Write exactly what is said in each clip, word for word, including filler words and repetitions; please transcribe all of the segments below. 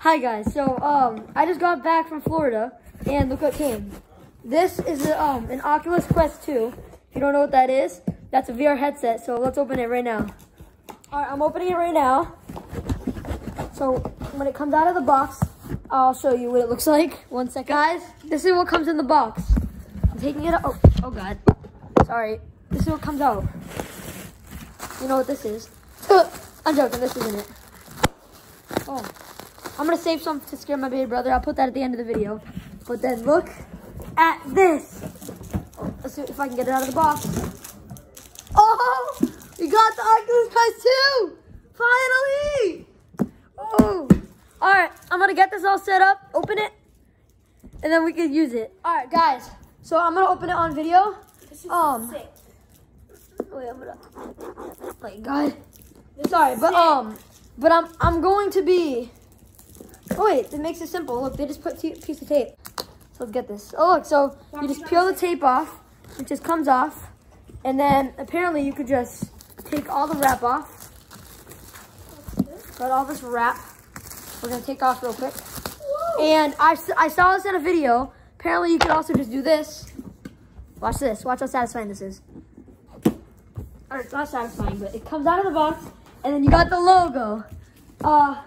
Hi guys, so um, I just got back from Florida, and look what came. This is a, um an Oculus Quest two. If you don't know what that is, that's a V R headset. So let's open it right now. All right, I'm opening it right now. So when it comes out of the box, I'll show you what it looks like. One second, guys. This is what comes in the box. I'm taking it out. Oh, oh God, sorry. This is what comes out. You know what this is? I'm joking. This isn't it. Oh. I'm going to save some to scare my baby brother. I'll put that at the end of the video. But then look at this. Let's see if I can get it out of the box. Oh, we got the Oculus Quest two. Finally. Oh, all right. I'm going to get this all set up, open it, and then we can use it. All right, guys. So I'm going to open it on video. This is um, sick. Wait, I'm going to, my God. This Sorry, but, sick. um, but I'm, I'm going to be. Oh wait, it makes it simple. Look, they just put a piece of tape. So let's get this. Oh look, so you just peel the tape off. It just comes off. And then apparently you could just take all the wrap off. Got all this wrap. We're going to take off real quick. Whoa. And I, I saw this in a video. Apparently you could also just do this. Watch this. Watch how satisfying this is. Or it's not satisfying, but it comes out of the box. And then you got the logo. Uh...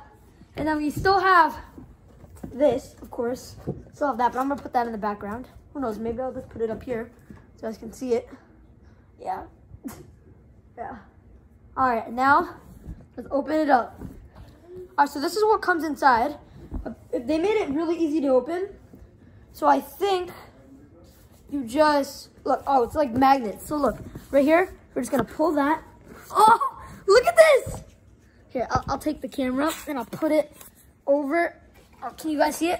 And then we still have this, of course. Still have that, but I'm gonna put that in the background. Who knows? Maybe I'll just put it up here so you guys can see it. Yeah. Yeah. All right, now let's open it up. All right, so this is what comes inside. They made it really easy to open. So I think you just, look, oh, it's like magnets. So look, right here, we're just gonna pull that. Oh, look at this. Here, I'll, I'll take the camera and I'll put it over. Oh, can you guys see it?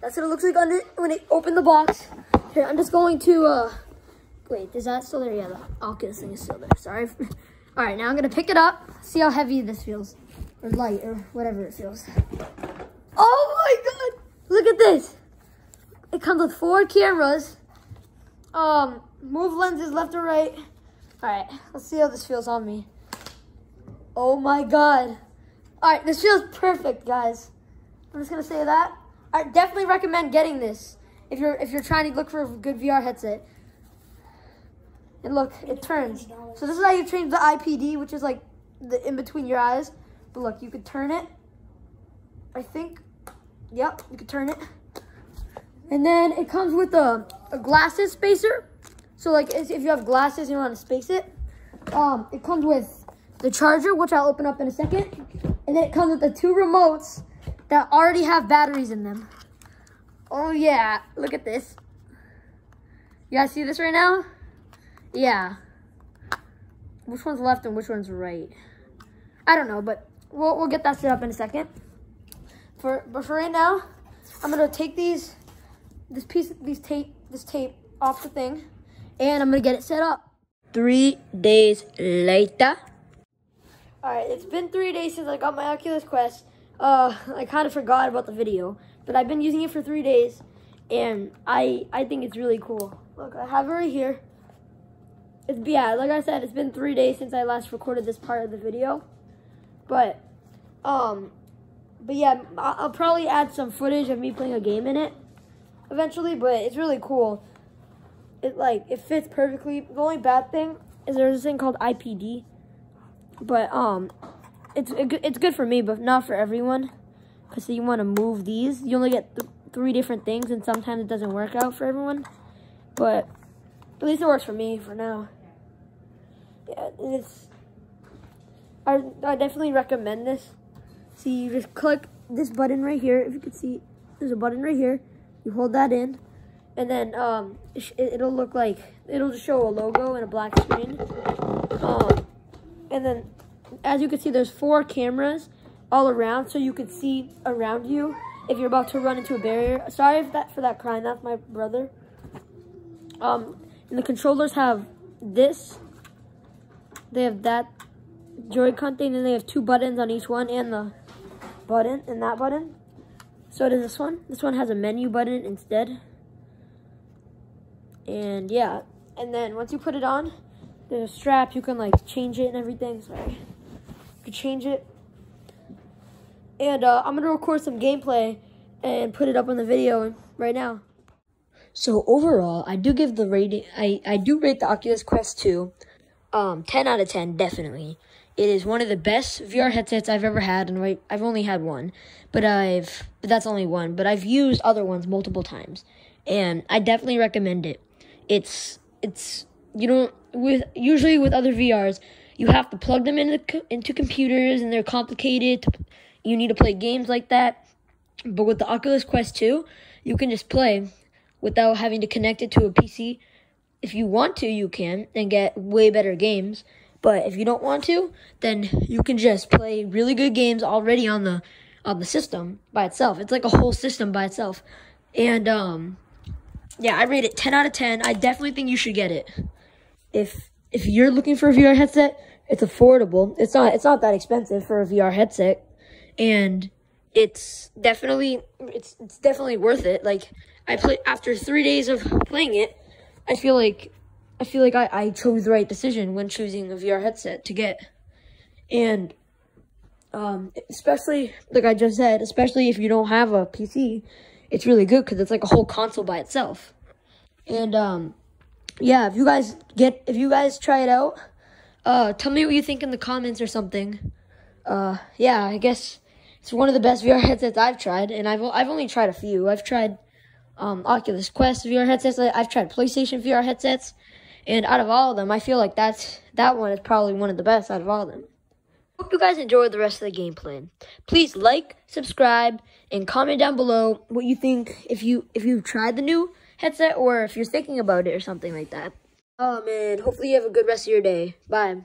That's what it looks like under when it opened the box. Here, I'm just going to, uh, wait, is that still there? Yeah, the Oculus thing is still there. Sorry. All right, now I'm going to pick it up. See how heavy this feels. Or light, or whatever it feels. Oh my God! Look at this! It comes with four cameras. Um, move lenses left or right. All right, let's see how this feels on me. Oh my God. All right, this feels perfect, guys. I'm just gonna say that. I definitely recommend getting this if you're if you're trying to look for a good V R headset. And look, it turns. So this is how you change the I P D, which is like the in between your eyes. But look, you could turn it. I think, yep, you could turn it. And then it comes with a, a glasses spacer. So like if you have glasses and you wanna space it, um, it comes with the charger, which I'll open up in a second. And then it comes with the two remotes that already have batteries in them. Oh yeah, look at this. You guys see this right now? Yeah. Which one's left and which one's right? I don't know, but we'll, we'll get that set up in a second. For, but for right now, I'm gonna take these, this piece, these tape, this tape off the thing, and I'm gonna get it set up. Three days later. All right, it's been three days since I got my Oculus Quest. Uh, I kind of forgot about the video, but I've been using it for three days, and I I think it's really cool. Look, I have it right here. It's yeah, like I said, it's been three days since I last recorded this part of the video, but um, but yeah, I'll probably add some footage of me playing a game in it eventually. But it's really cool. It like it fits perfectly. The only bad thing is there's this thing called I P D. But um, it's it's good for me, but not for everyone, because you want to move these. You only get th three different things, and sometimes it doesn't work out for everyone. But at least it works for me for now. Yeah, it's. I I definitely recommend this. See, you just click this button right here. If you can see, there's a button right here. You hold that in, and then um, it, it'll look like it'll just show a logo and a black screen. Um. And then, as you can see, there's four cameras all around, so you can see around you if you're about to run into a barrier. Sorry if that, for that crying. That's my brother. Um, and the controllers have this. They have that Joy-Con thing, and they have two buttons on each one, and the button, and that button. So does this one. This one has a menu button instead. And, yeah. And then, once you put it on, there's a strap, you can like change it and everything. Sorry. You can change it. And uh, I'm going to record some gameplay and put it up on the video right now. So overall, I do give the rating, I, I do rate the Oculus Quest two um, ten out of ten, definitely. It is one of the best V R headsets I've ever had, and I, I've only had one. But I've, but that's only one, but I've used other ones multiple times. And I definitely recommend it. It's, it's, you know, with, usually with other V Rs, you have to plug them into, into computers, and they're complicated. To, you need to play games like that. But with the Oculus Quest two, you can just play without having to connect it to a P C. If you want to, you can, and get way better games. But if you don't want to, then you can just play really good games already on the on the system by itself. It's like a whole system by itself. And, um, yeah, I rate it ten out of ten. I definitely think you should get it. If if you're looking for a V R headset, it's affordable. It's not, it's not that expensive for a V R headset. And it's definitely it's it's definitely worth it. Like, I play after three days of playing it, I feel like I feel like I, I chose the right decision when choosing a V R headset to get. And um especially, like I just said, especially if you don't have a P C, it's really good because it's like a whole console by itself. And um yeah, if you guys get if you guys try it out, uh tell me what you think in the comments or something. Uh yeah, I guess it's one of the best V R headsets I've tried, and I've I've only tried a few. I've tried um, Oculus Quest V R headsets. I've tried PlayStation V R headsets, and out of all of them, I feel like that's that one is probably one of the best out of all of them. Hope you guys enjoyed the rest of the gameplay. Please like, subscribe, and comment down below what you think, if you if you've tried the new headset or if you're thinking about it or something like that. Um, and hopefully you have a good rest of your day. Bye.